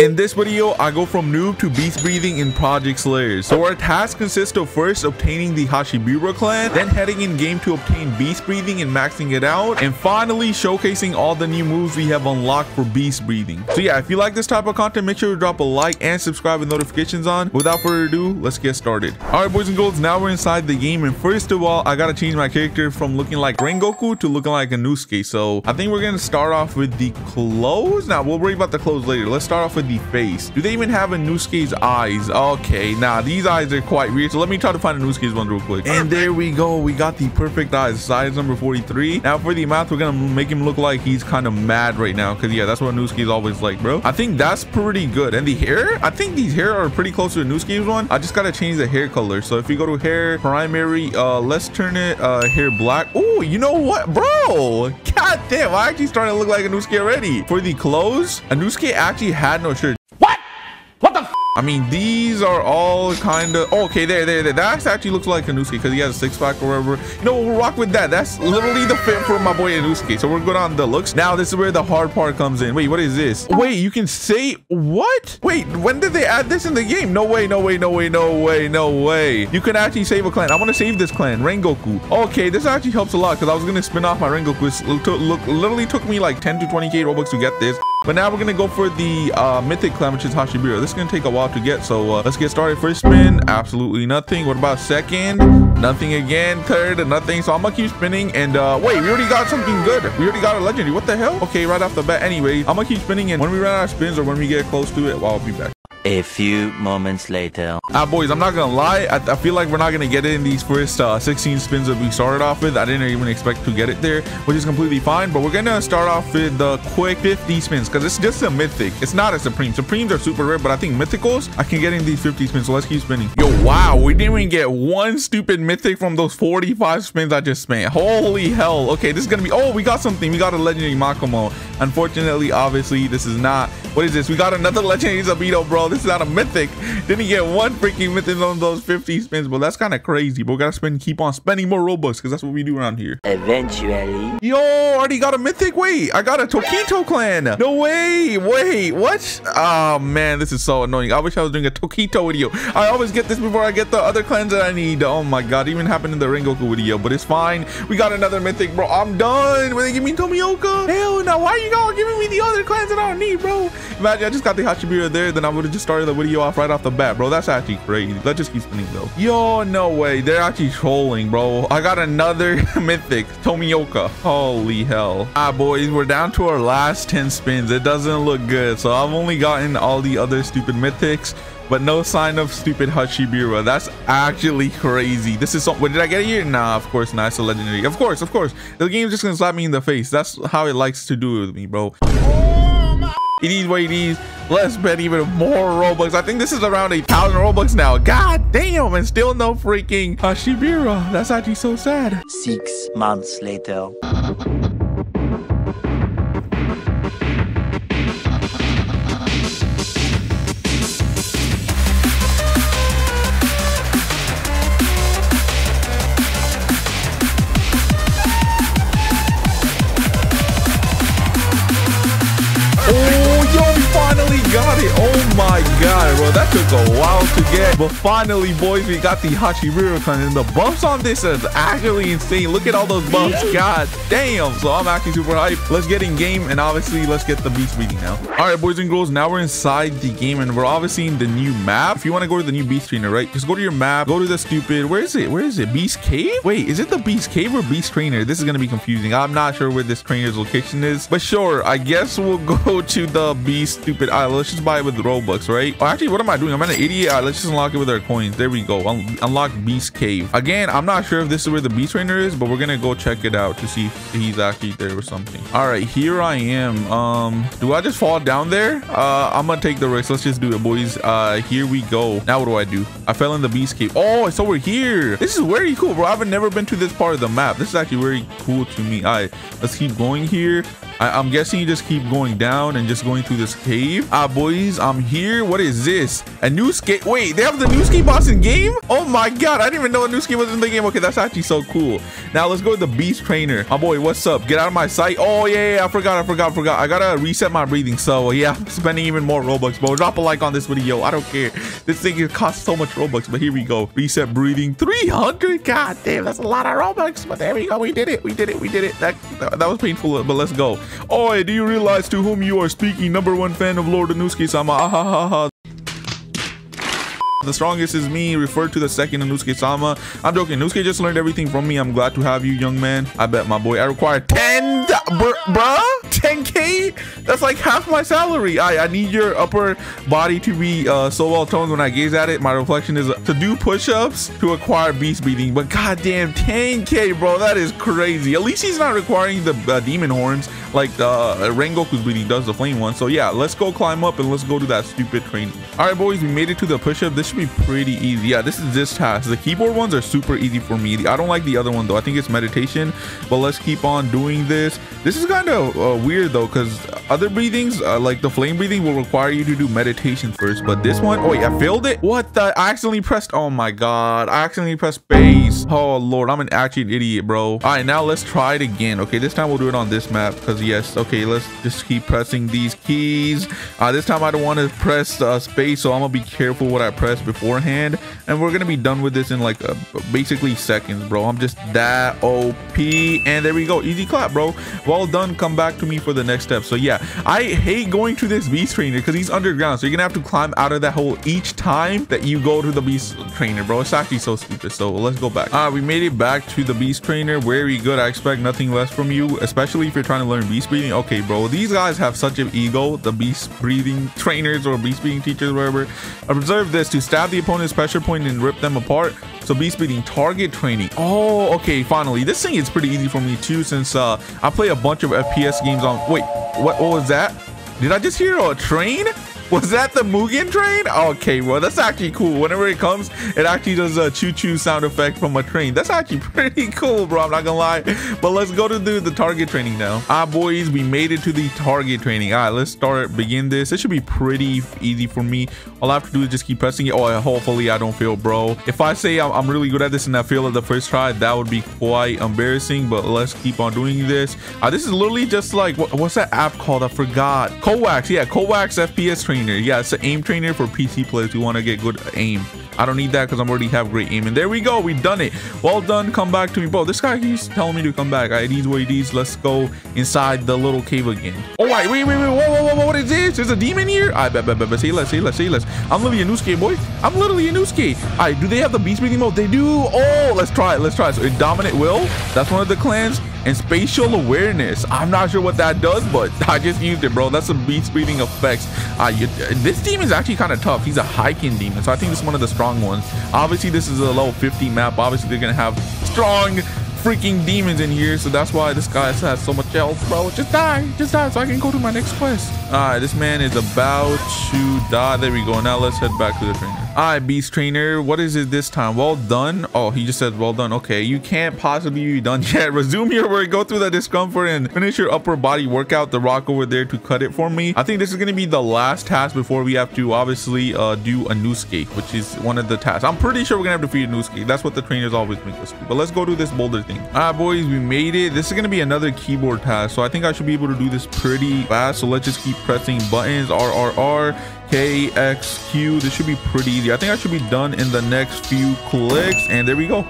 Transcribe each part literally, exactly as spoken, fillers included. In this video, I go from noob to beast breathing in Project Slayers. So our task consists of first obtaining the Hashibira clan, then heading in game to obtain beast breathing and maxing it out, and finally showcasing all the new moves we have unlocked for beast breathing. So yeah, if you like this type of content, make sure to drop a like and subscribe with notifications on. Without further ado, let's get started. Alright boys and girls, now we're inside the game, and first of all, I gotta change my character from looking like Rengoku to looking like Inosuke. So I think we're gonna start off with the clothes. Now nah, we'll worry about the clothes later. Let's start off with the face. Do they even have Inosuke's eyes? Okay, nah, these eyes are quite weird, so let me try to find Inosuke's one real quick. And there we go, we got the perfect eyes, size number forty-three. Now for the mouth, we're gonna make him look like he's kind of mad right now, because yeah, that's what Inosuke's always like, bro. I think that's pretty good. And the hair, I think these hair are pretty close to Inosuke's one. I just gotta change the hair color. So if we go to hair primary, uh let's turn it uh hair black. Oh, you know what, bro, god damn, I actually started to look like Inosuke already. For the clothes, Inosuke actually had no shirt. What? What the f? I mean, these are all kind of... Oh, okay, there, there, there. That actually looks like Inosuke because he has a six-pack or whatever. You know, we'll rock with that. That's literally the fit for my boy Inosuke. So we're good on the looks. Now, this is where the hard part comes in. Wait, what is this? Wait, you can say... What? Wait, when did they add this in the game? No way, no way, no way, no way, no way. You can actually save a clan. I want to save this clan, Rengoku. Okay, this actually helps a lot because I was going to spin off my Rengoku. It look, literally took me like ten to twenty K Robux to get this. But now we're gonna go for the uh, mythic clan, which is Hashibira. This is gonna take a while to get, so uh, let's get started. First spin, absolutely nothing. What about second? Nothing again. Third, nothing. So I'm gonna keep spinning. And uh, wait, we already got something good. We already got a legendary. What the hell? Okay, right off the bat. Anyway, I'm gonna keep spinning, and when we run out of spins or when we get close to it, well, I'll be back. A few moments later. Ah, boys, I'm not gonna lie, I, I feel like we're not gonna get it in these first uh, sixteen spins that we started off with. I didn't even expect to get it there, which is completely fine, but we're gonna start off with the quick fifty spins because it's just a mythic. It's not a supreme. Supremes are super rare, but I think mythicals I can get in these fifty spins, so let's keep spinning. Yo, wow, we didn't even get one stupid mythic from those forty-five spins I just spent. Holy hell. Okay, this is gonna be... Oh, we got something. We got a legendary Makomo. Unfortunately, obviously, this is not... What is this? We got another legendary Sabito, bro. This is not a mythic. Didn't get one freaking mythic on those fifty spins, but that's kind of crazy. But we gotta spend, keep on spending more Robux because that's what we do around here. Eventually. Yo, already got a mythic. Wait, I got a Tokito clan. No way. Wait, what? Oh man, this is so annoying. I wish I was doing a Tokito video. I always get this before I get the other clans that I need. Oh my god, it even happened in the Rengoku video, but it's fine. We got another mythic, bro. I'm done. When they give me Tomioka, hell no. Why are you all giving me the other clans that I don't need, bro? Imagine I just got the Hashibira there, then I would have just started the video off right off the bat, bro. That's actually crazy. Let's just keep spinning though. Yo, no way. They're actually trolling, bro. I got another mythic, Tomioka. Holy hell. Ah, boys, we're down to our last ten spins. It doesn't look good. So I've only gotten all the other stupid mythics, but no sign of stupid Hashibira. That's actually crazy. This is something. Wait, did I get it here? Nah, of course not. It's a legendary. Of course, of course. The game's just gonna slap me in the face. That's how it likes to do it with me, bro. It is what it is. Let's spend even more Robux. I think this is around a thousand Robux now. God damn, and still no freaking Hashibira. That's actually so sad. Six months later. Got it. Oh my god, bro, that took a while to get, but finally boys, we got the Hashibira clan, and the buffs on this is actually insane. Look at all those buffs, god damn. So I'm actually super hyped. Let's get in game, and obviously let's get the beast breathing now. All right boys and girls, now we're inside the game, and we're obviously in the new map. If you want to go to the new beast trainer, right, just go to your map, go to the stupid... where is it, where is it? Beast cave? Wait, is it the beast cave or beast trainer? This is going to be confusing. I'm not sure where this trainer's location is, but sure, I guess we'll go to the beast stupid island. Let's just buy it with Robux, right? Oh, actually, what am I doing? I'm an idiot. Right, let's just unlock it with our coins. There we go. Un unlock Beast Cave. Again, I'm not sure if this is where the Beast Trainer is, but we're going to go check it out to see if he's actually there or something. All right, here I am. Um, do I just fall down there? Uh, I'm going to take the risk. Let's just do it, boys. Uh, here we go. Now what do I do? I fell in the Beast Cave. Oh, so we're here. This is very cool, bro. I've never been to this part of the map. This is actually very cool to me. All right, let's keep going here. I I'm guessing you just keep going down and just going through this cave. Uh, up, boys? I'm here. What is this? A Inosuke? Wait, they have the Inosuke boss in game? Oh my god, I didn't even know Inosuke was in the game. Okay, that's actually so cool. Now let's go to the beast trainer. My boy, what's up? Get out of my sight. Oh yeah, yeah, I forgot, I forgot, I forgot. I gotta reset my breathing. So yeah, I'm spending even more Robux, bro. Drop a like on this video. I don't care. This thing costs so much Robux, but here we go. Reset breathing. three hundred. God damn, that's a lot of Robux. But there we go. We did it. We did it. We did it. That that, that was painful, but let's go. Oh, hey, do you realize to whom you are speaking? Number one fan of Lord Inosuke-sama. Ah, ha, ha, ha. The strongest is me, referred to the second Inosuke-sama. I'm joking. Inosuke just learned everything from me. I'm glad to have you, young man. I bet, my boy. I require ten, br bruh? ten K? That's like half my salary. I, I need your upper body to be uh, so well-toned. When I gaze at it, my reflection is to do push-ups to acquire beast beating. But goddamn, ten K, bro. That is crazy. At least he's not requiring the uh, demon horns like the uh, Rengoku's beating does, the flame one. So yeah, let's go climb up and let's go to that stupid train. All right, boys. We made it to the push-up. This should be pretty easy. Yeah, this is this task. The keyboard ones are super easy for me. I don't like the other one though. I think it's meditation, but let's keep on doing this. This is kind of uh, weird though, because other breathings uh, like the flame breathing will require you to do meditation first, but this one, oh wait, I failed it. What the, I accidentally pressed, oh my god, I accidentally pressed space. Oh lord, I'm an actual idiot, bro. All right, now let's try it again. Okay, this time we'll do it on this map, because yes, okay, let's just keep pressing these keys. Uh, this time I don't want to press uh, space, so I'm gonna be careful what I press beforehand, and we're gonna be done with this in like uh, basically seconds, bro. I'm just that O P. And there we go, easy clap, bro. Well done. Come back to me for the next step. So yeah, I hate going to this beast trainer because he's underground, so you're gonna have to climb out of that hole each time that you go to the beast trainer, bro. It's actually so stupid. So let's go back. All right, we made it back to the beast trainer. Very good. I expect nothing less from you, especially if you're trying to learn beast breathing. Okay, bro, these guys have such an ego, the beast breathing trainers or beast breathing teachers, wherever. Observe this: to stab the opponent's pressure point and rip them apart. So beast beating target training. Oh, okay, finally. This thing is pretty easy for me too, since uh I play a bunch of F P S games on. Wait, what, what was that? Did I just hear a train? Was that the Mugen train? Okay, well, that's actually cool. Whenever it comes, it actually does a choo-choo sound effect from a train. That's actually pretty cool, bro. I'm not gonna lie. But let's go to do the target training now. Ah, boys, we made it to the target training. All right, let's start, begin this. It should be pretty easy for me. All I have to do is just keep pressing it. Oh, hopefully I don't fail, bro. If I say I'm, I'm really good at this and I fail at the first try, that would be quite embarrassing, but let's keep on doing this. Uh, this is literally just like, what, what's that app called? I forgot. KovaaK's, yeah, KovaaK's F P S training. Yeah, it's an aim trainer for P C players who want to get good aim. I don't need that because I already have great aim. And there we go, we done it. Well done, come back to me. Bro, this guy, he's telling me to come back. I need what it is. Let's go inside the little cave again. Oh, wait, wait, wait, wait. Whoa, whoa, whoa, whoa, what is this? There's a demon here? I bet, bet, bet, bet. Say less, say less, say less. I'm literally Inosuke, boy. I'm literally Inosuke. All right, do they have the beast breathing mode? They do. Oh, let's try it, let's try it. So, dominant will, that's one of the clans. And spatial awareness, I'm not sure what that does, but I just used it, bro. That's some beast breathing effects. Uh, you, this demon is actually kind of tough. He's a Haikin demon, so I think this is one of the strong ones. Obviously this is a level fifty map. Obviously they're gonna have strong freaking demons in here, so that's why this guy has so much health, bro. Just die, just die, so I can go to my next quest. All right, this man is about to die. There we go. Now let's head back to the trainer. All right, beast trainer, what is it this time? Well done. Oh, he just said well done. Okay, you can't possibly be done yet. Resume your work, go through the discomfort and finish your upper body workout. The rock over there to cut it for me. I think this is going to be the last task before we have to obviously uh do Inosuke, which is one of the tasks. I'm pretty sure we're gonna have to feed Inosuke. That's what the trainers always make us do. But let's go do this boulder. Alright, boys, we made it. This is gonna be another keyboard task, so I think I should be able to do this pretty fast. So let's just keep pressing buttons. R R R K X Q. This should be pretty easy. I think I should be done in the next few clicks. And there we go.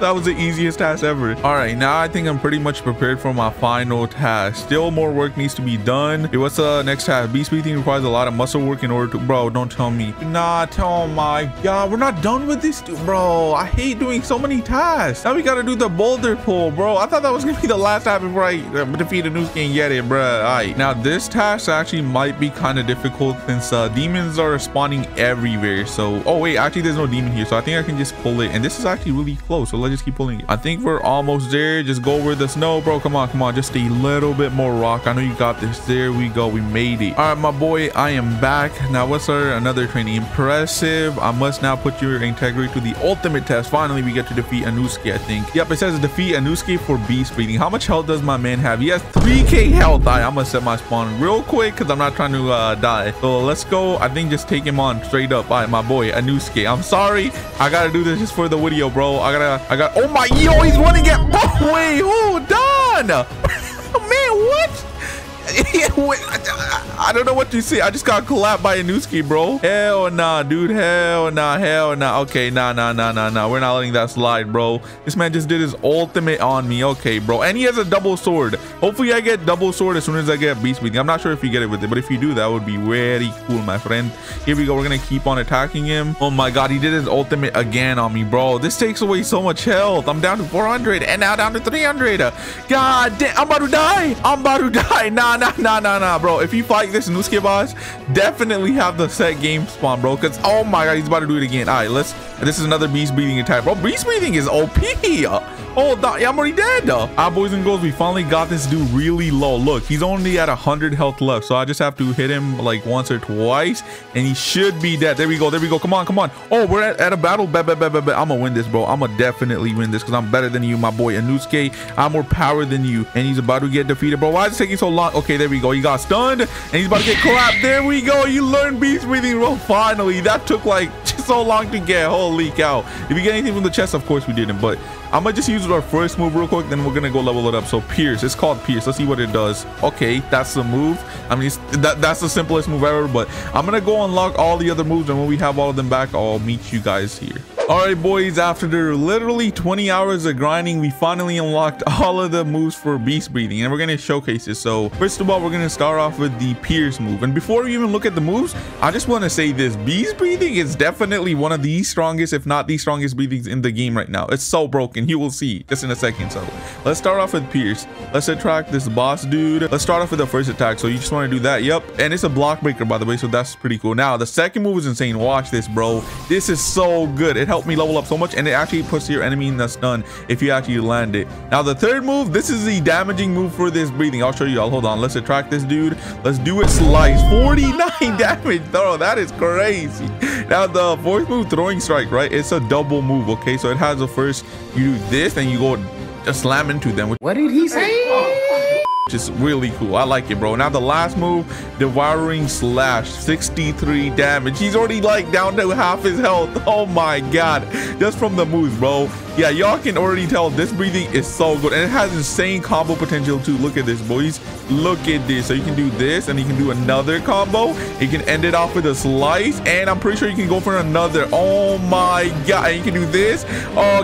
That was the easiest task ever. All right, now I think I'm pretty much prepared for my final task. Still more work needs to be done. Hey, what's the next task? Beast breathing requires a lot of muscle work in order to, bro, don't tell me. Nah, oh my god, we're not done with this, dude. Bro, I hate doing so many tasks. Now we gotta do the boulder pull, bro. I thought that was gonna be the last task before I defeat a Inosuke and get it, bro. All right, now this task actually might be kind of difficult since since uh, demons are spawning everywhere. So oh wait, actually there's no demon here, so I think I can just pull it, and this is actually really close, so let's just keep pulling it. I think we're almost there. Just go over the snow, bro. Come on, come on, just a little bit more rock. I know you got this. There we go, we made it. All right, my boy, I am back. Now what's our another training? Impressive. I must now put your integrity to the ultimate test. Finally we get to defeat Inosuke, I think. Yep, it says defeat Inosuke for beast breeding. How much health does my man have? He has three K health. I, I'm gonna set my spawn real quick because I'm not trying to uh die. So let's go. I think just take him on straight up. All right, my boy Inosuke, I'm sorry, I gotta do this just for the video, bro. I gotta I got oh my, yo, he's running at bro. Wait, hold on. Man, what? I don't know what you see. I just got collapsed by Inosuke, bro. Hell nah, dude. Hell nah. Hell nah. Okay, nah, nah, nah, nah, nah. We're not letting that slide, bro. This man just did his ultimate on me. Okay, bro. And he has a double sword. Hopefully, I get double sword as soon as I get beast beating. I'm not sure if you get it with it, but if you do, that would be very cool, my friend. Here we go. We're gonna keep on attacking him. Oh my God, he did his ultimate again on me, bro. This takes away so much health. I'm down to four hundred and now down to three hundred. God damn, I'm about to die. I'm about to die. Nah. Nah, nah, nah, nah, bro. If you fight this Inosuke boss, definitely have the set game spawn, bro. Because, oh my God, he's about to do it again. All right, let's. This is another beast breathing attack, bro. Beast breathing is O P. Oh, I'm already dead. All right, boys and girls, we finally got this dude really low. Look, he's only at one hundred health left. So I just have to hit him like once or twice, and he should be dead. There we go. There we go. Come on, come on. Oh, we're at, at a battle. Bet, bet, bet, bet, bet. I'm going to win this, bro. I'm going to definitely win this because I'm better than you, my boy Inosuke. I'm more power than you, and he's about to get defeated, bro. Why is it taking so long? Okay. Okay, there we go. He got stunned and he's about to get collapsed. There we go. You learned beast breathing, bro. Finally, that took like so long to get. Holy cow. Did we get anything from the chest? Of course we didn't, but I'm gonna just use our first move real quick, then we're gonna go level it up. So Pierce, it's called Pierce. Let's see what it does. Okay, that's the move. I mean, it's, that, that's the simplest move ever, but I'm gonna go unlock all the other moves, and when we have all of them back, I'll meet you guys here. All right, boys, after literally twenty hours of grinding, we finally unlocked all of the moves for beast breathing, and we're going to showcase it. So first of all, we're going to start off with the Pierce move. And before we even look at the moves, I just want to say this: beast breathing is definitely one of the strongest, if not the strongest breathings in the game right now. It's so broken, you will see just in a second. So let's start off with Pierce. Let's attract this boss dude. Let's start off with the first attack. So you just want to do that. Yep, and it's a block breaker, by the way, so that's pretty cool. Now the second move is insane. Watch this, bro. This is so good. It helps me level up so much, and it actually puts your enemy in the stun if you actually land it. Now the third move, this is the damaging move for this breathing. I'll show you all. Hold on, let's attract this dude. Let's do it. Slice, forty-nine damage, bro. That is crazy. Now the fourth move, throwing strike, right? It's a double move. Okay, so it has a first, you do this and you go just slam into them. What did he say? Oh. Which is really cool. I like it, bro. Now the last move, devouring slash, sixty-three damage. He's already like down to half his health. Oh my God, just from the moves, bro. Yeah, y'all can already tell this breathing is so good, and it has insane combo potential too. Look at this, boys. Look at this. So you can do this, and you can do another combo. You can end it off with a slice, and I'm pretty sure you can go for another. Oh my God, and you can do this.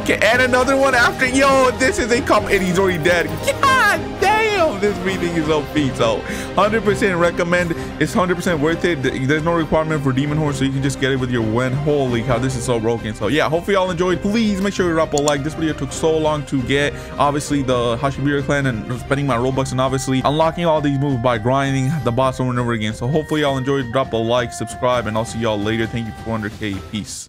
Okay, and another one after. Yo, this is a combo, and he's already dead. God damn, this breathing is O P. So one hundred percent recommend. It's one hundred percent worth it. There's no requirement for demon horn, so you can just get it with your win. Holy cow, this is so broken. So yeah, hopefully y'all enjoyed. Please make sure you drop a like. This video took so long to get, obviously the Hashibira clan and spending my Robux, and obviously unlocking all these moves by grinding the boss over and over again. So hopefully y'all enjoyed. Drop a like, subscribe, and I'll see y'all later. Thank you for one hundred K. Peace.